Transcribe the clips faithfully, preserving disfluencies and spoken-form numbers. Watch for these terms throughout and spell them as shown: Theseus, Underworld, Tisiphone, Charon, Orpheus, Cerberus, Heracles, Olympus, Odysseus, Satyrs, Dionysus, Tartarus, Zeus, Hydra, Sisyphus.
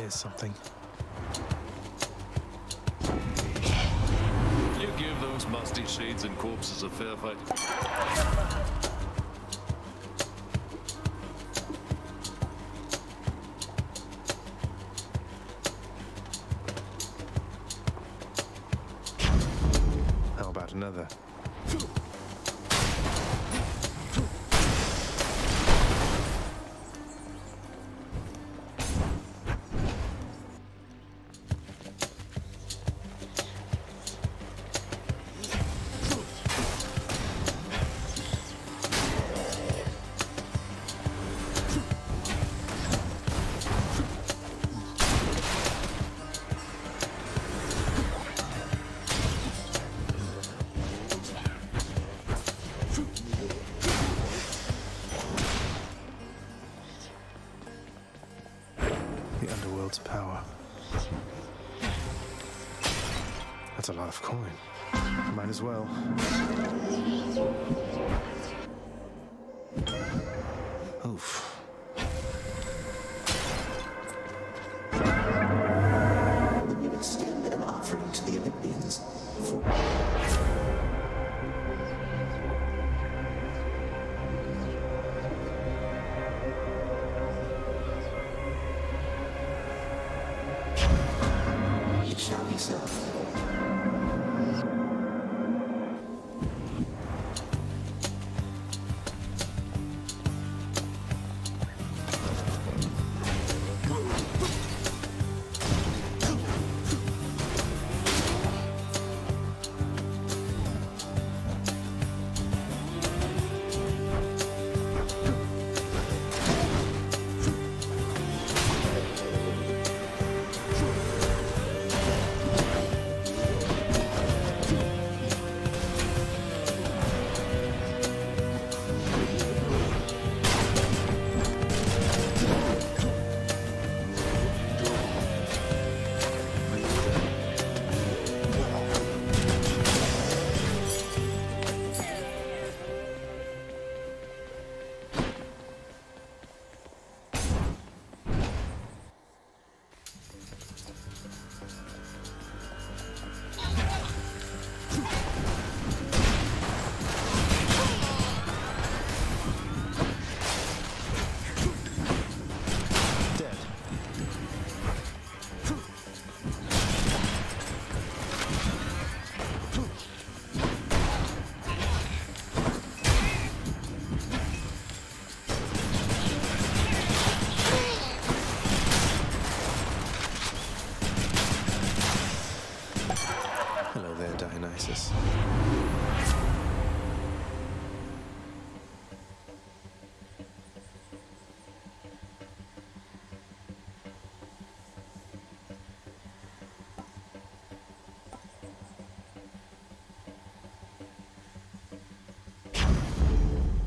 There's something. You give those musty shades and corpses a fair fight. How about another? Power. That's a lot of coin. Might as well. Oof. We will extend an offering to the Olympians.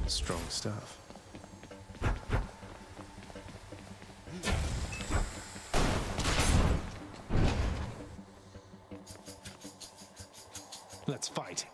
Strong stuff. Let's fight.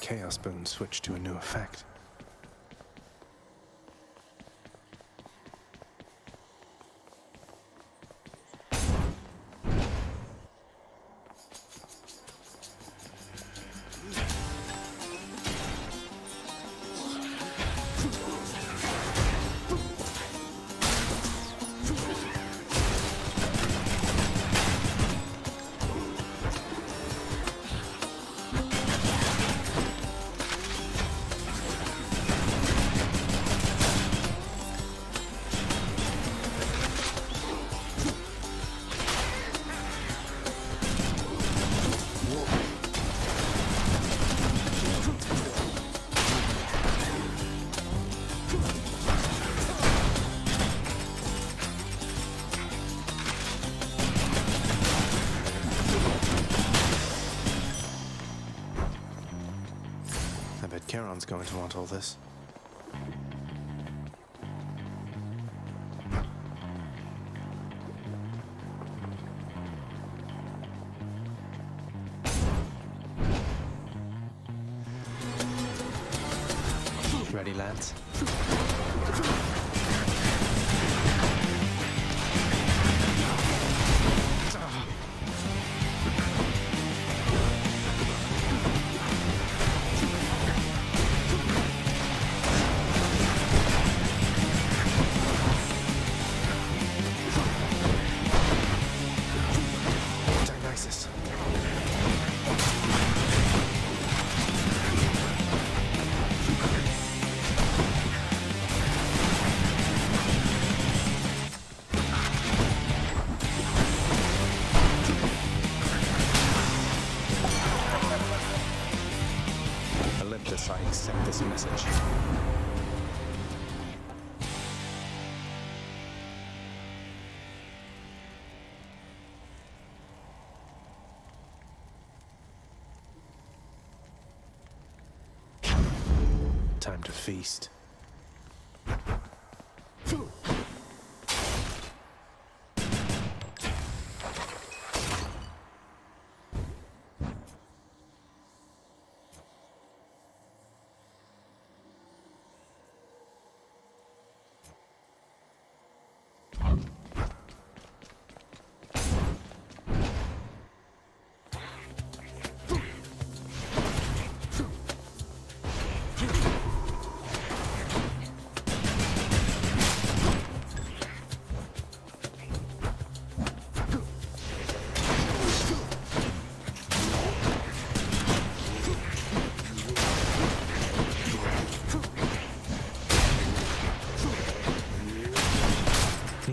Chaos Bone switched to a new effect. Charon's going to want all this. Ready, lads? I accept this message. Time to feast.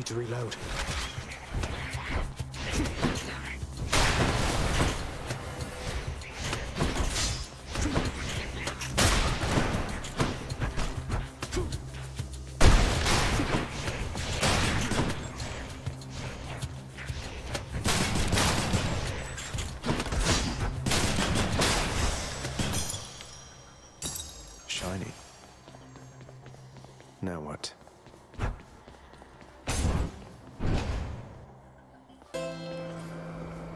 To reload. Shiny. Now what?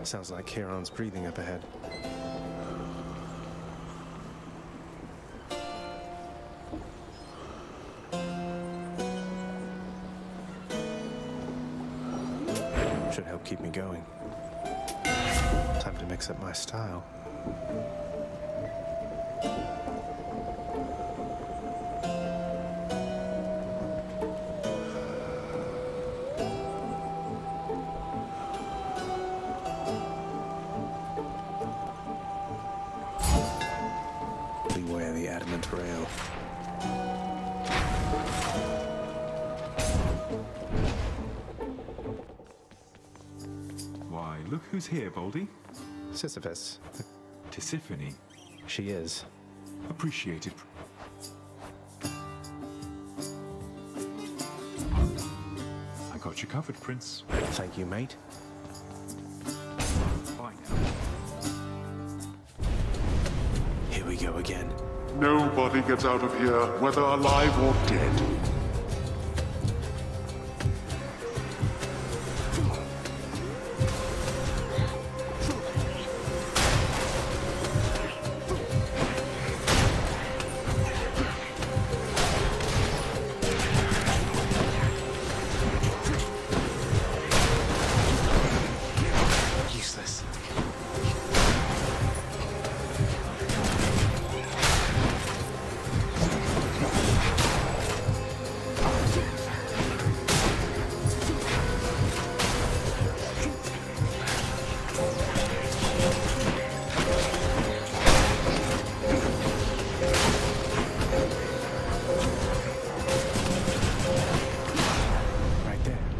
Sounds like Charon's breathing up ahead. Should help keep me going. Time to mix up my style. Trail. Why, look who's here, Baldy. Sisyphus. Tisiphone. She is. Appreciated. I got you covered, Prince. Thank you, mate. Bye now. Here we go again. Nobody gets out of here, whether alive or dead.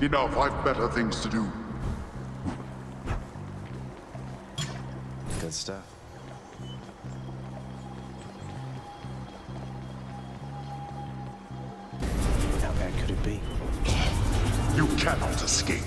Enough, I've better things to do. Good stuff. How bad could it be? You cannot escape.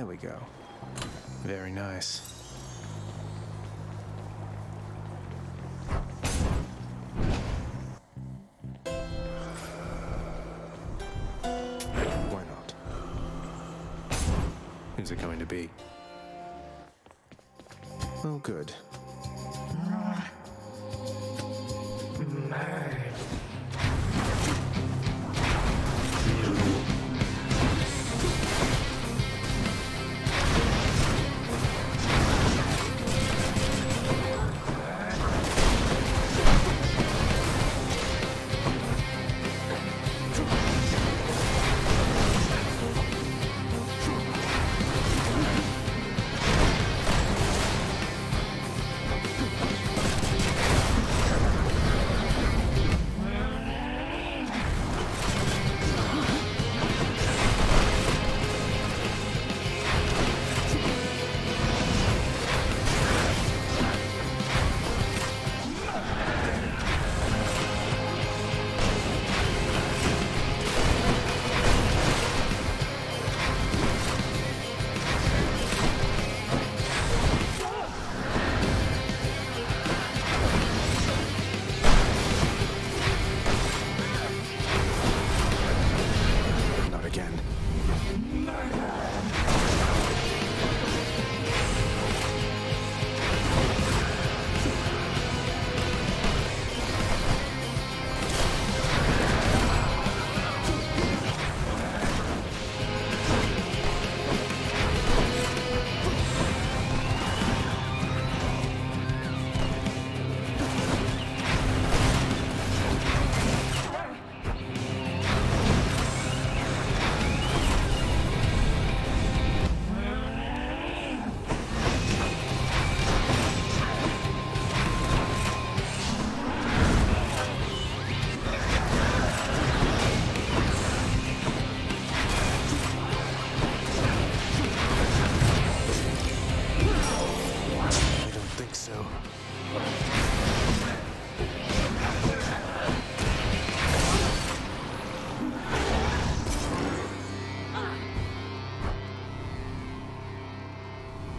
There we go. Very nice. Why not? Who's it going to be? Oh, good.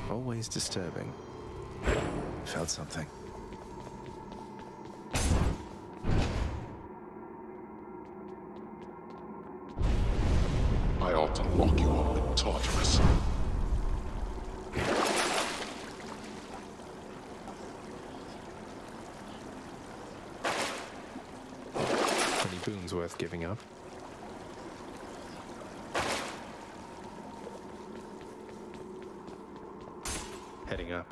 Always disturbing. Felt something. I ought to lock you up with Tartarus. Any boons worth giving up? Heading up.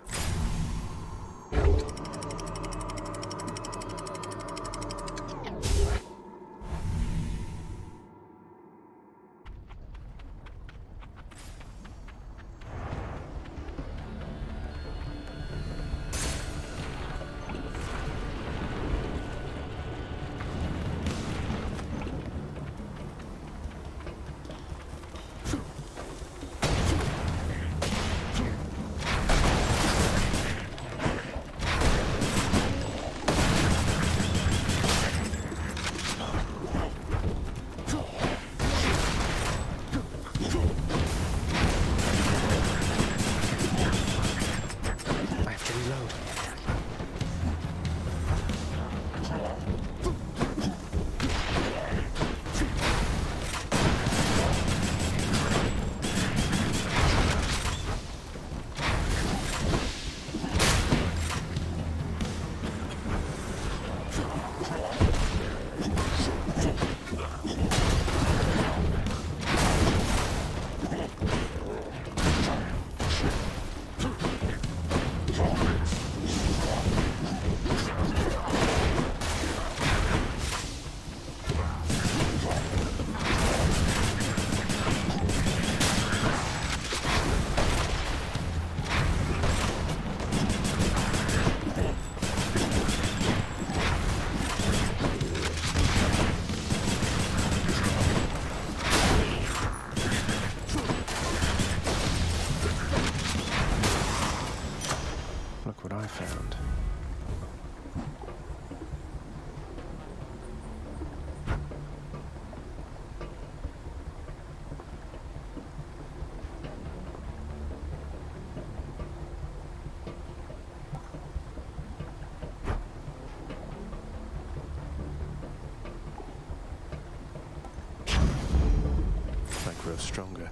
yourself stronger.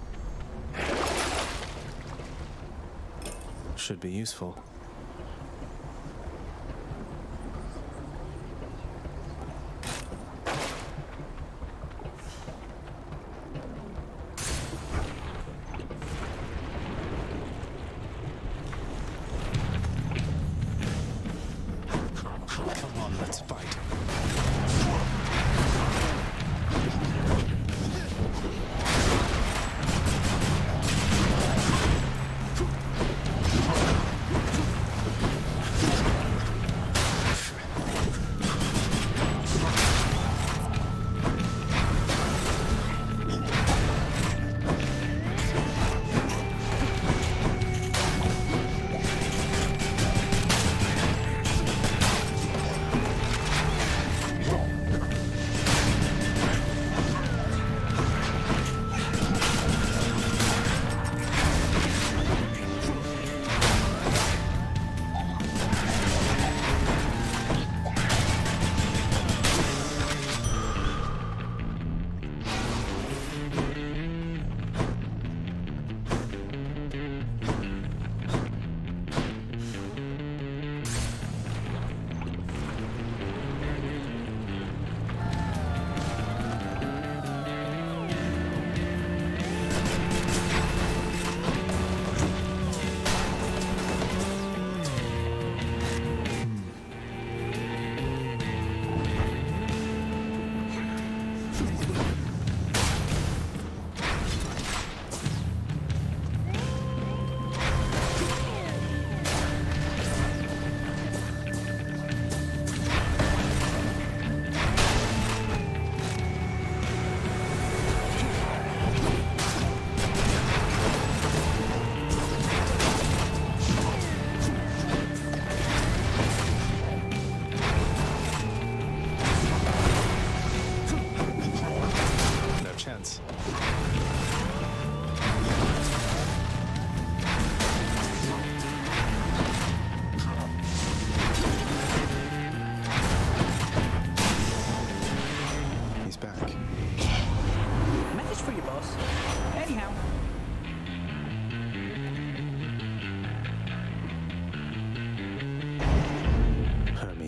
Should be useful.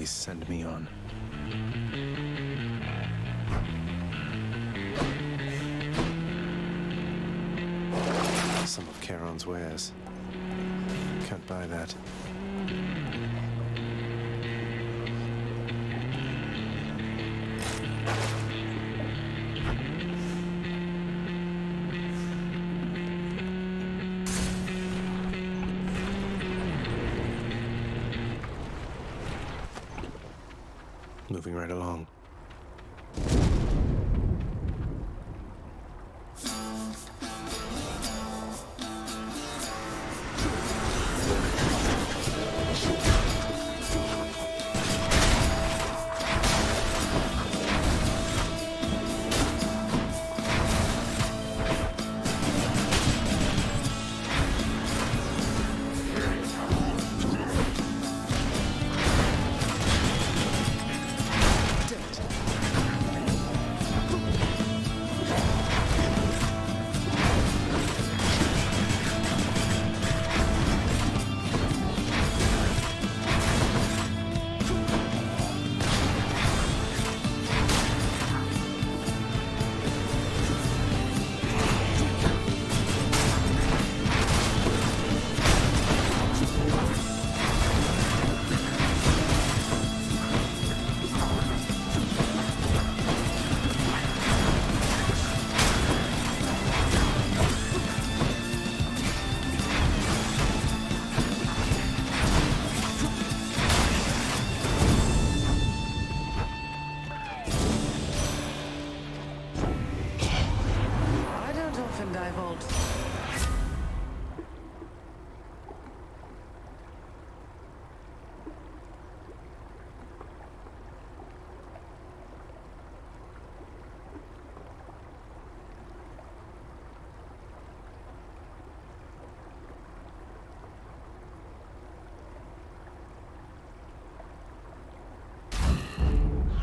Send me on. Some of Charon's wares. Can't buy that. Moving right along.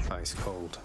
Ice cold.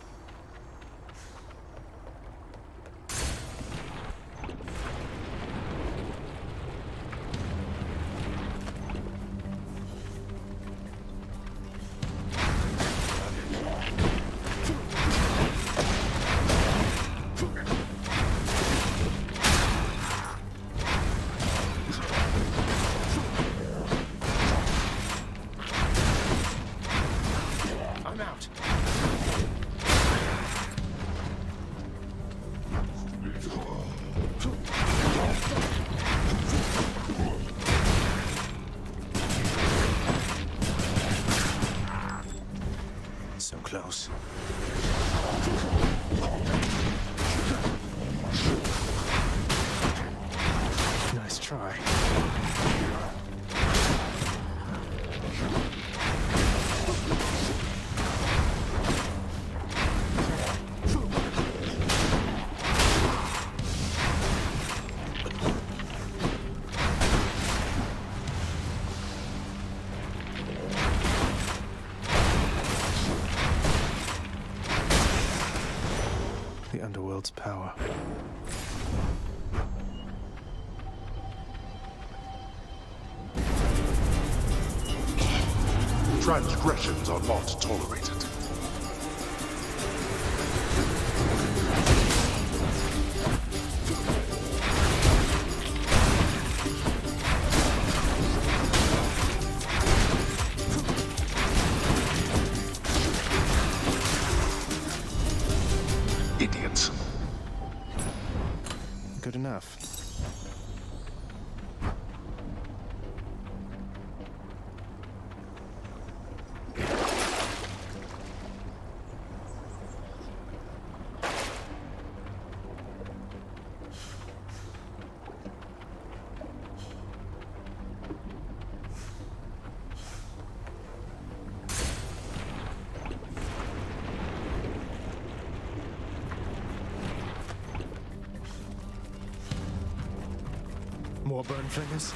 Let's try. The underworld's power. Transgressions are not tolerated. Idiots. Good enough. More burn fingers.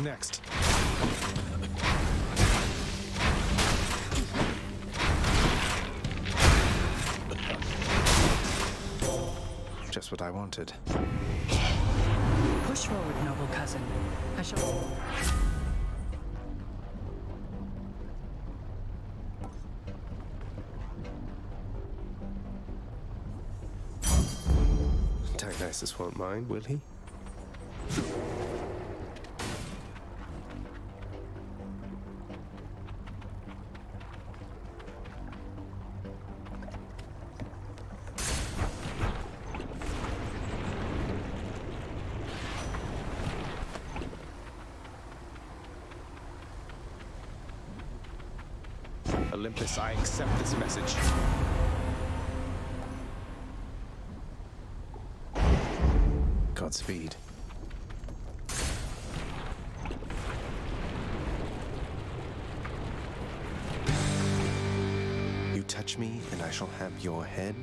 Next. Just what I wanted. Push forward, noble cousin. I shall... Dionysus won't mind, will he? Olympus, I accept this message. Godspeed. You touch me, and I shall have your head.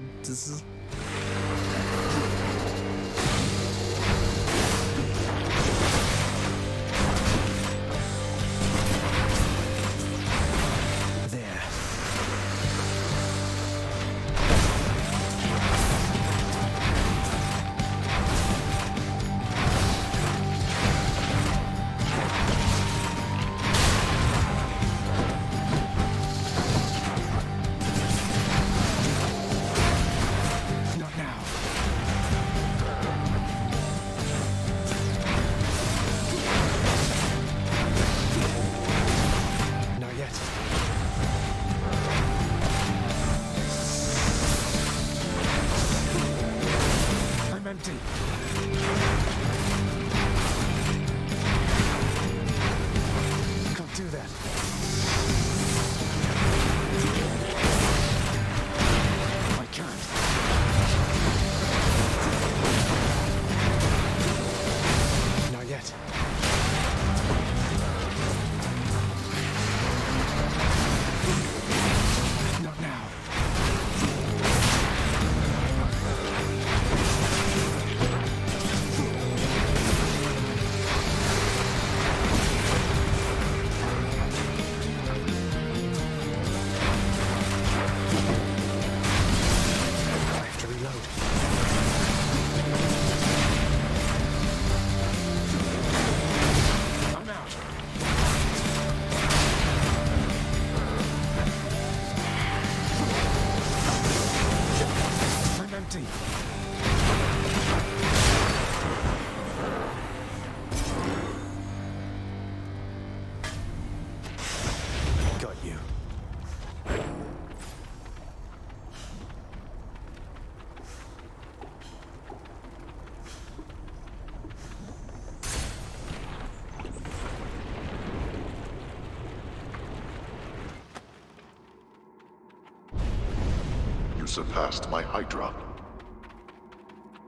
surpassed my Hydra.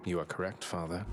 You are correct, Father.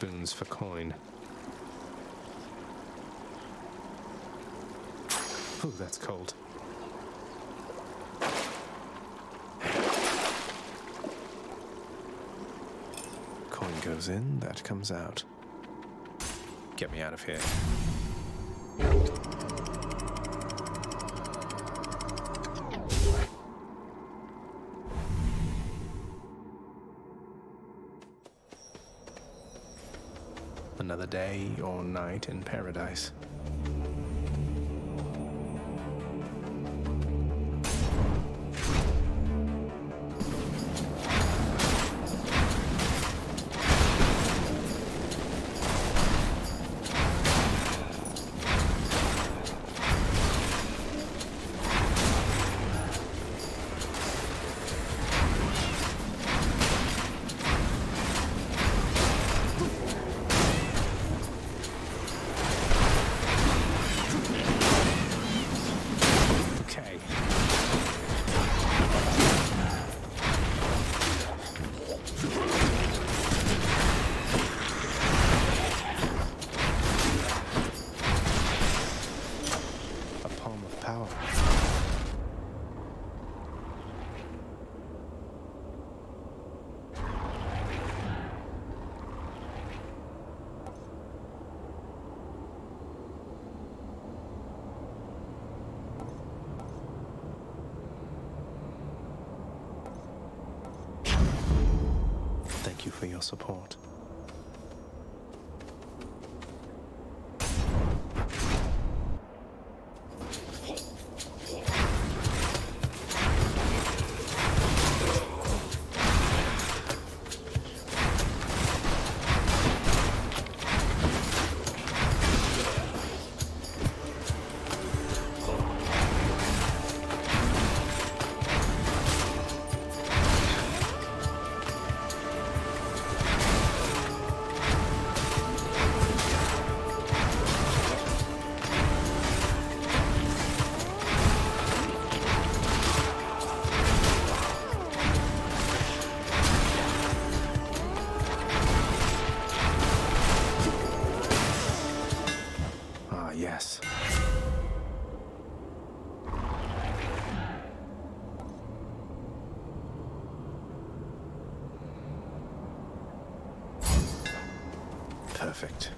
Boons for coin. Oh, that's cold. Coin goes in, that comes out. Get me out of here. Another day or night in paradise. Thank you for your support. Perfect.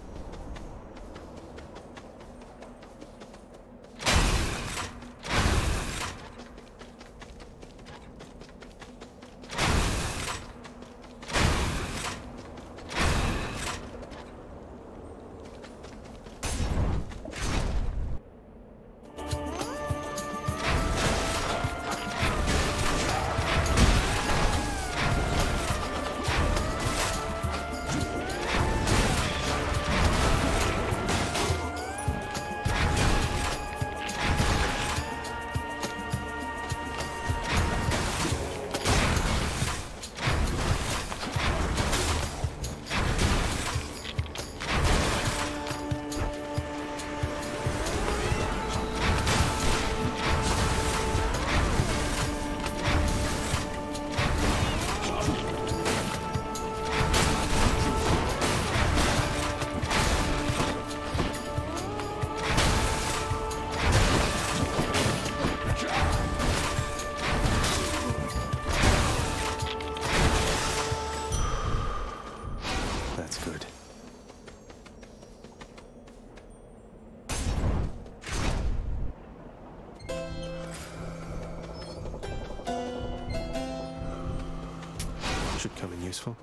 Should come in useful.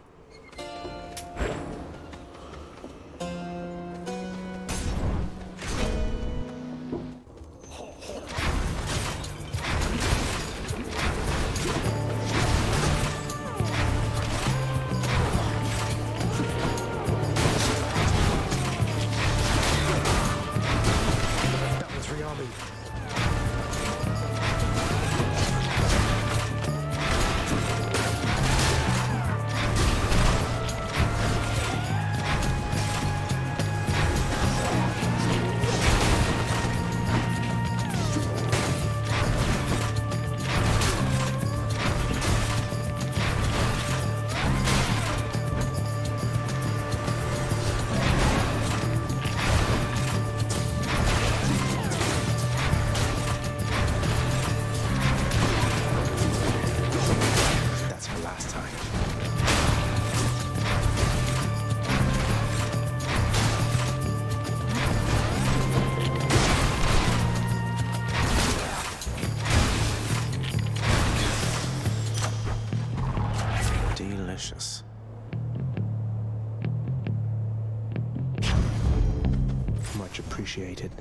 Much appreciated.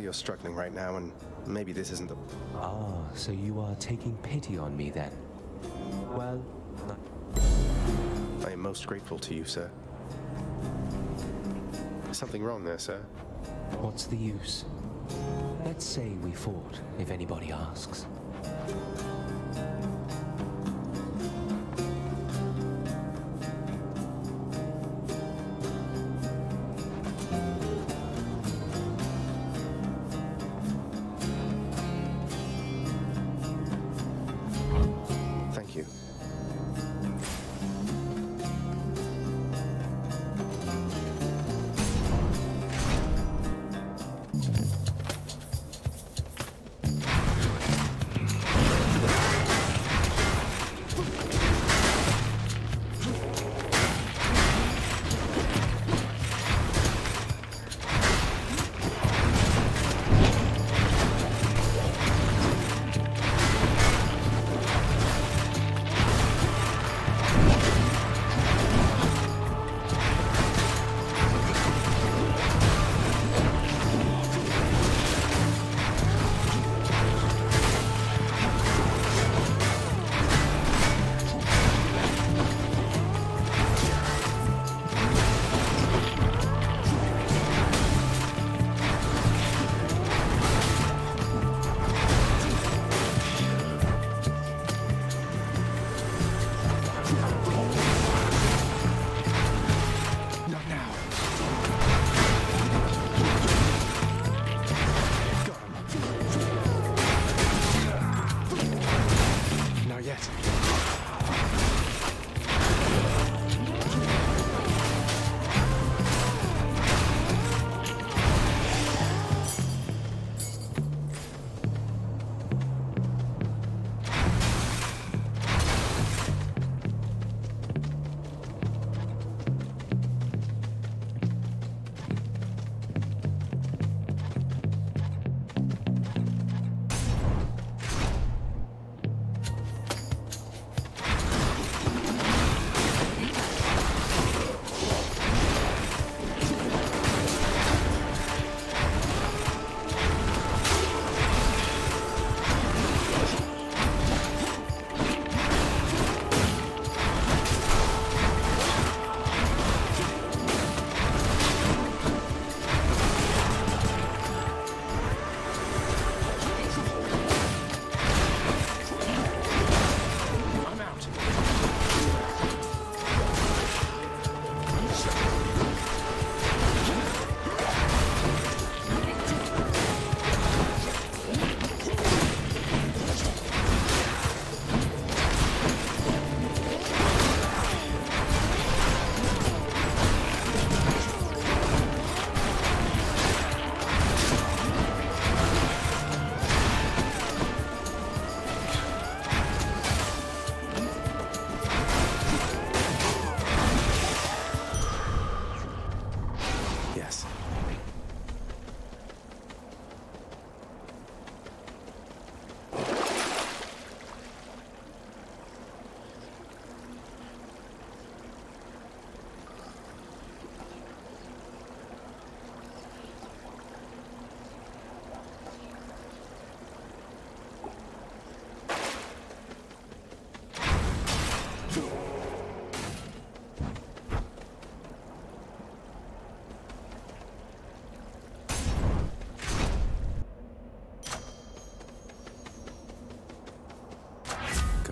You're struggling right now, and maybe this isn't the... Ah, so you are taking pity on me, then? Well, I am most grateful to you, sir. Something wrong there, sir? What's the use? Let's say we fought, if anybody asks.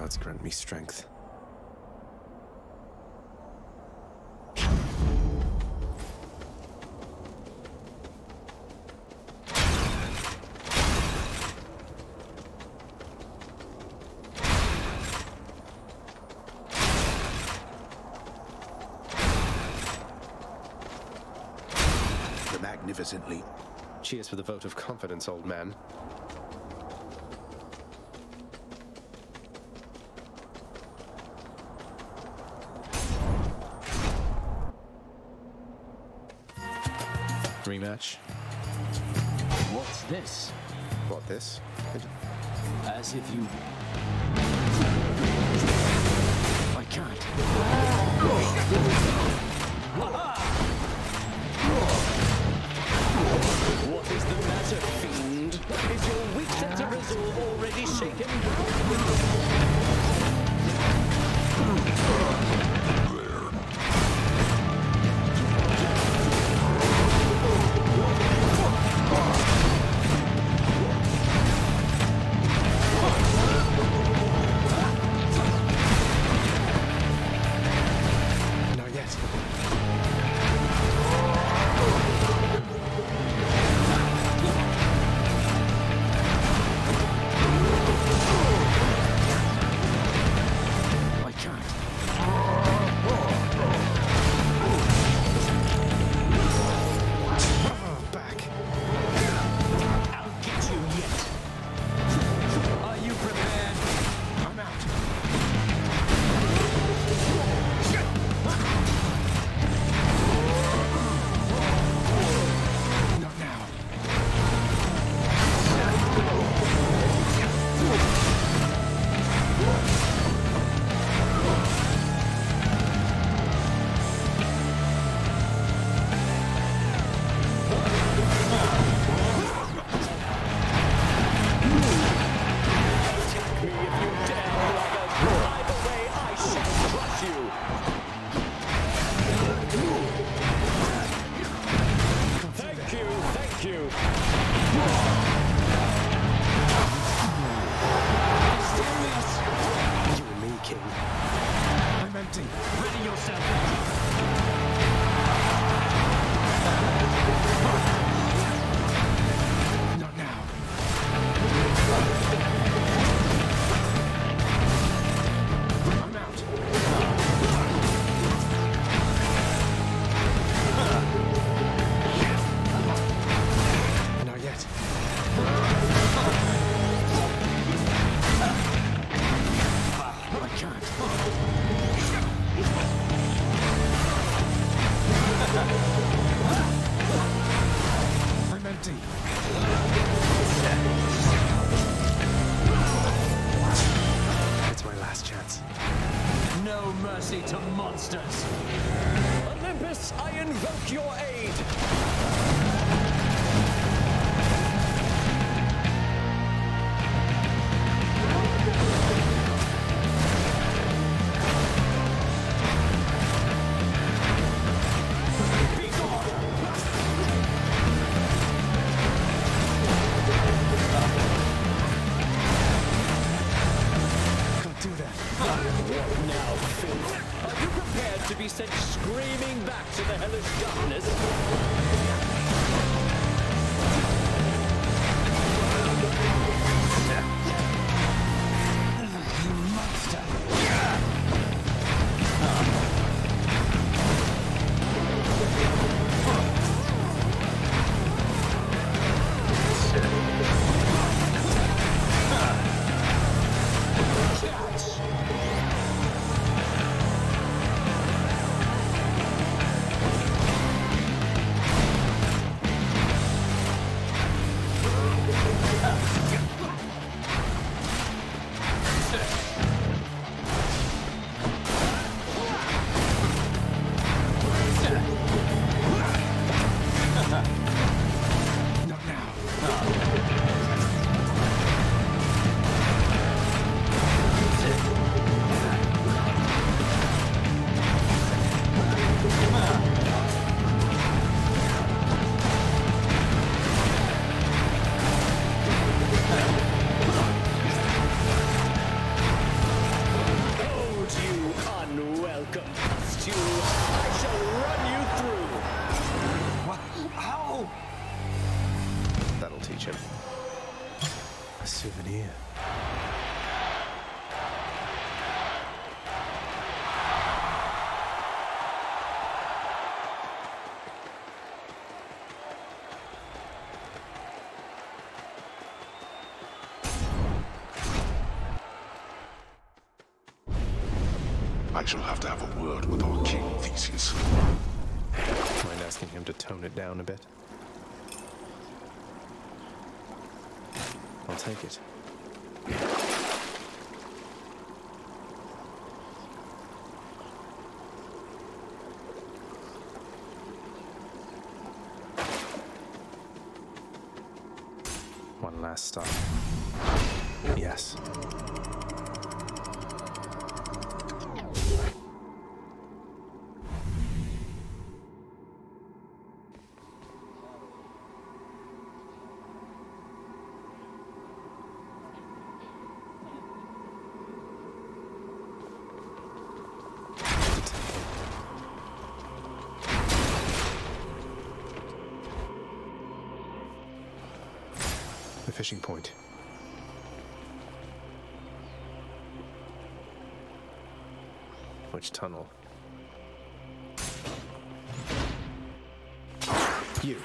gods grant me strength. The magnificent leap. Cheers for the vote of confidence, old man. Rematch. What's this? What this? As if you... I can't. What is the matter, fiend? Is your weak sense of resolve already shaken down? that'll teach him. A souvenir. I shall have to have a word with our king, Theseus. Mind asking him to tone it down a bit? I'll take it. One last stop. Yes. Fishing point. Which tunnel? You.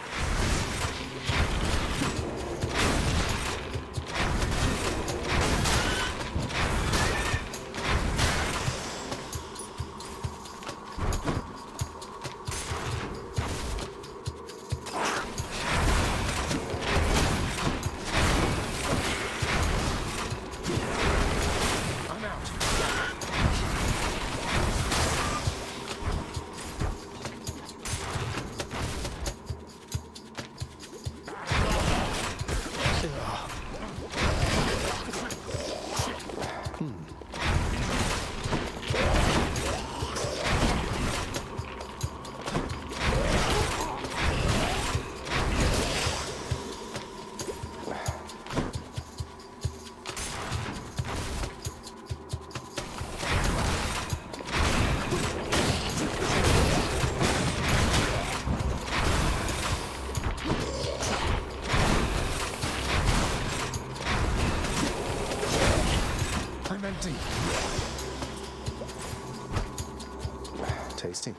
Tasty.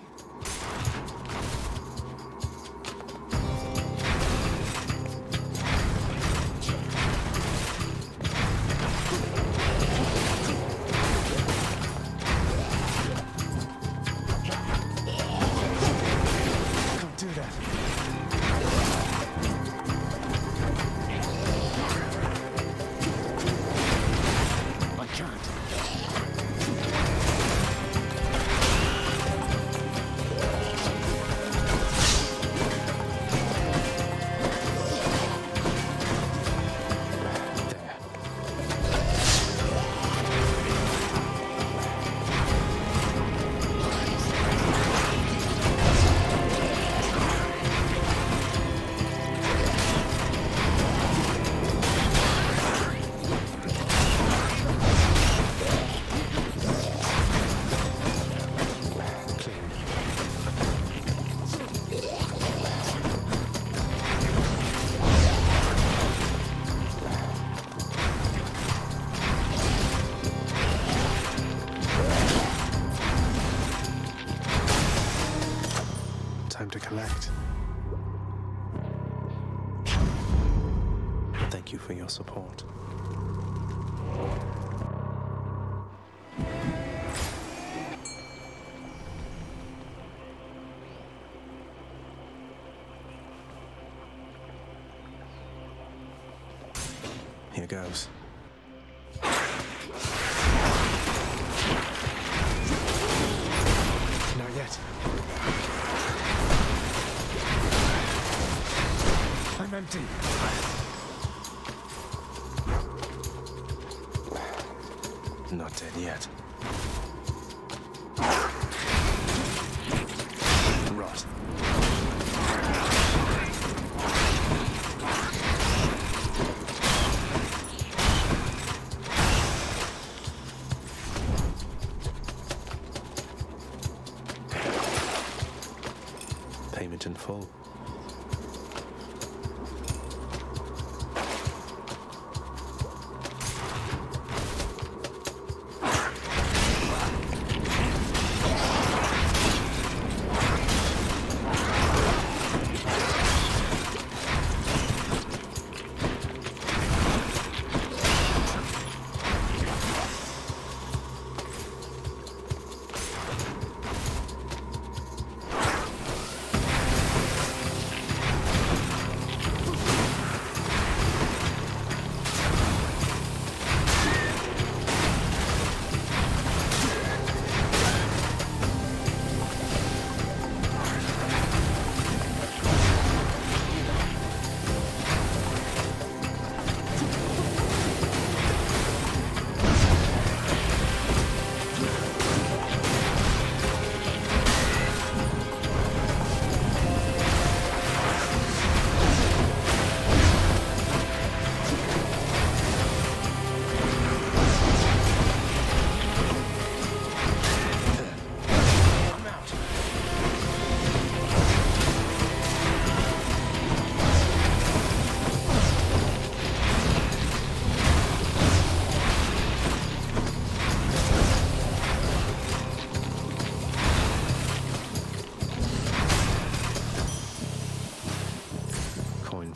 To collect. Thank you for your support. Here goes. Not yet. I'm empty. Not dead yet. Rot. Payment in full.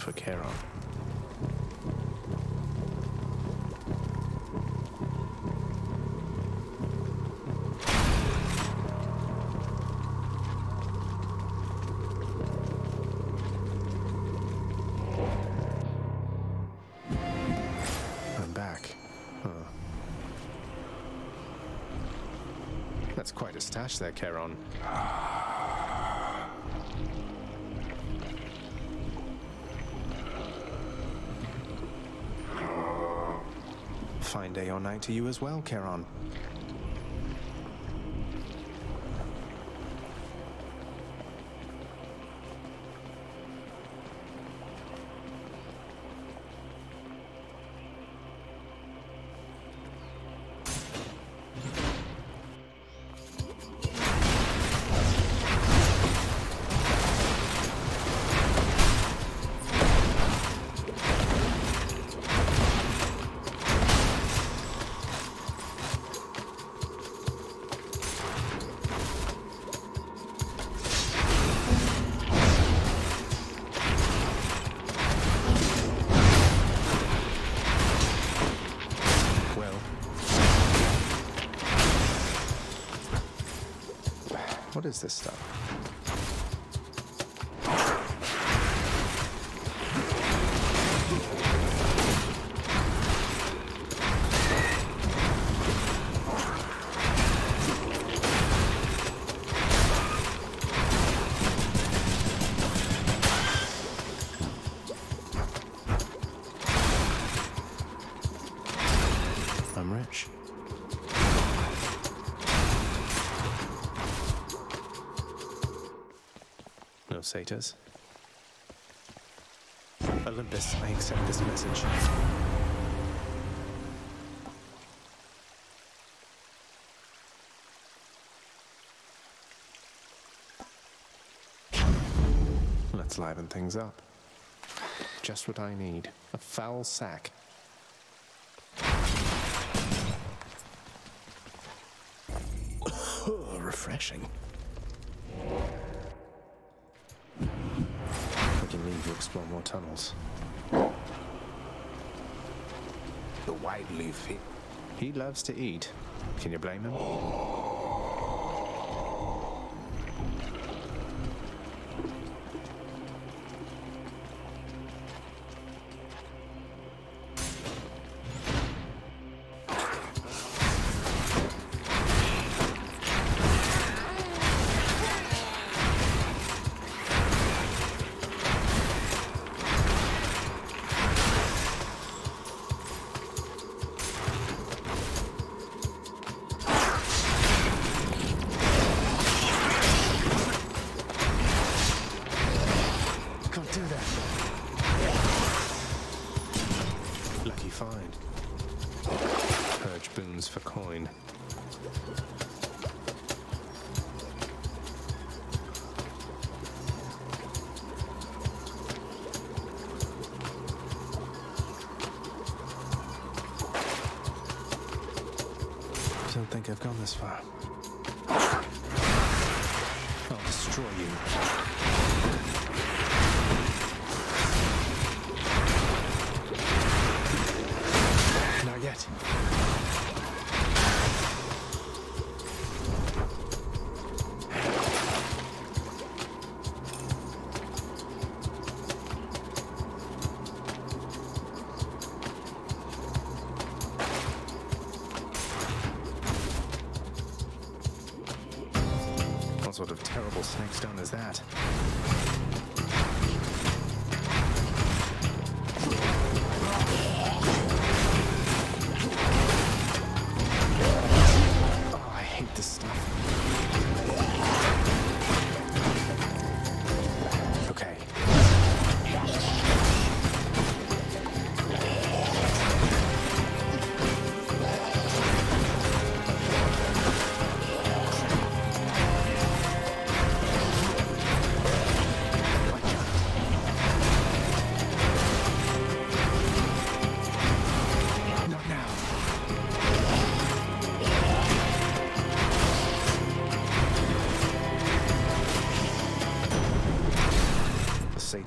for Charon. I'm back. Huh. That's quite a stash there, Charon. Fine day or night to you as well, Charon. What is this stuff? No satyrs. Olympus, I accept this message. Let's liven things up. Just what I need. A foul sack. Oh, refreshing. To explore more tunnels. The wide-leaf he, he loves to eat. Can you blame him? Find. Purge boons for coin. I don't think I've gone this far. I'll destroy you. What sort of terrible snake stone is that?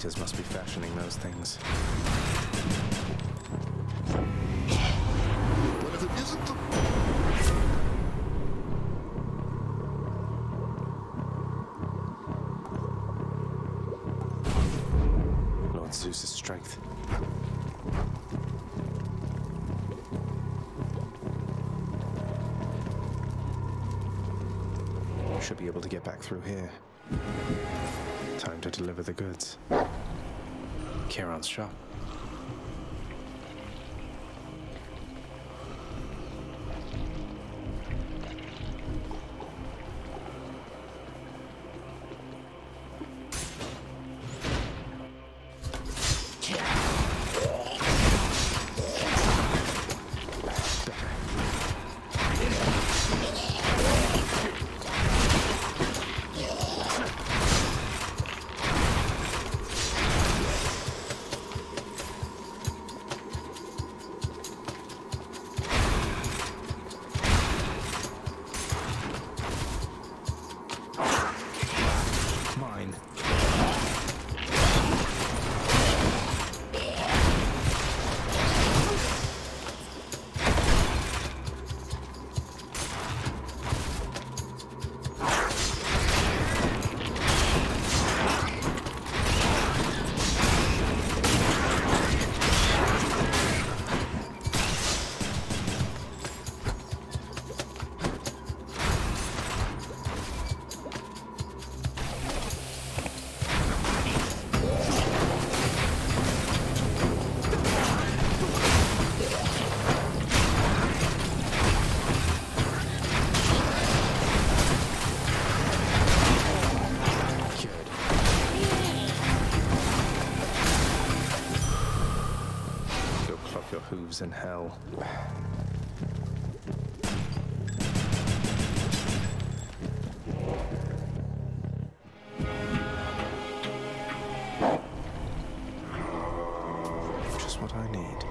Creators must be fashioning those things. But if it isn't the... Lord Zeus's strength. Should be able to get back through here. Time to deliver the goods. Charon's shop. In hell. Just what I need.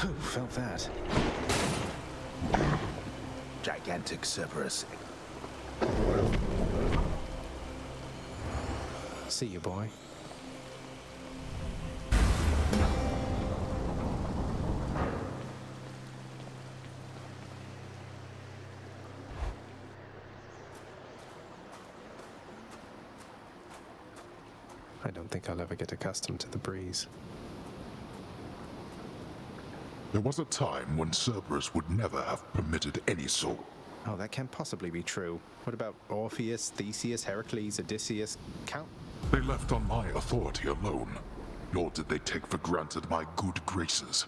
Who felt that? Gigantic Cerberus. See you, boy. I don't think I'll ever get accustomed to the breeze. There was a time when Cerberus would never have permitted any soul. Oh, that can't possibly be true. What about Orpheus, Theseus, Heracles, Odysseus? Count? They left on my authority alone. Nor did they take for granted my good graces.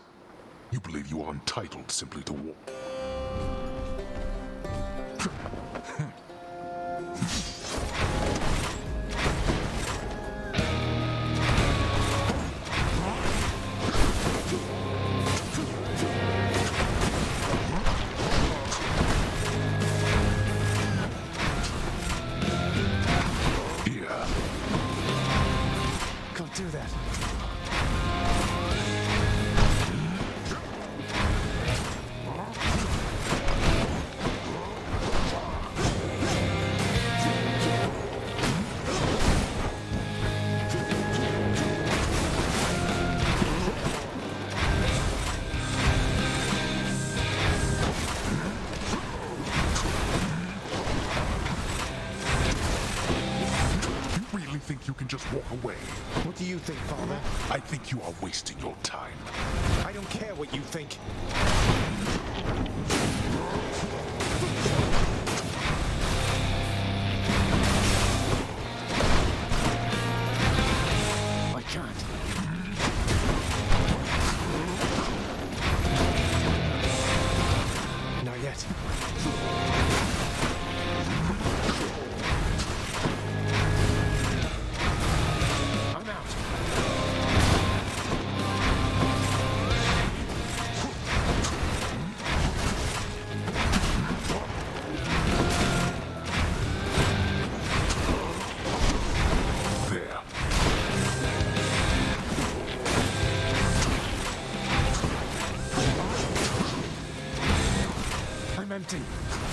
You believe you are entitled simply to war. What do you think, Father? I think you are wasting your time. I don't care what you think. empty.